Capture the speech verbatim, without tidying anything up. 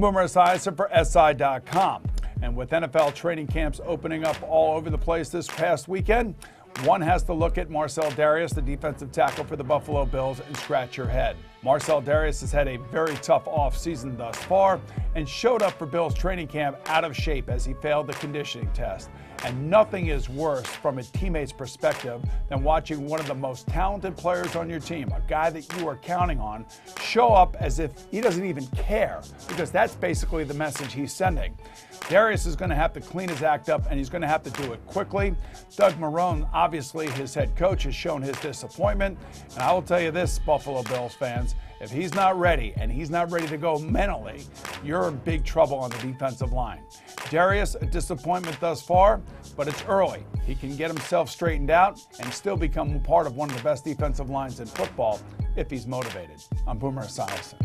Boomer Esiason for S I dot com. And with N F L training camps opening up all over the place this past weekend, one has to look at Marcell Dareus, the defensive tackle for the Buffalo Bills, and scratch your head. Marcell Dareus has had a very tough offseason thus far and showed up for Bills training camp out of shape as he failed the conditioning test. And nothing is worse from a teammate's perspective than watching one of the most talented players on your team, a guy that you are counting on, show up as if he doesn't even care, because that's basically the message he's sending. Dareus is going to have to clean his act up, and he's going to have to do it quickly. Doug Marone, obviously his head coach, has shown his disappointment. And I will tell you this, Buffalo Bills fans, if he's not ready, and he's not ready to go mentally, you're in big trouble on the defensive line. Dareus, a disappointment thus far, but it's early. He can get himself straightened out and still become part of one of the best defensive lines in football if he's motivated. I'm Boomer Esiason.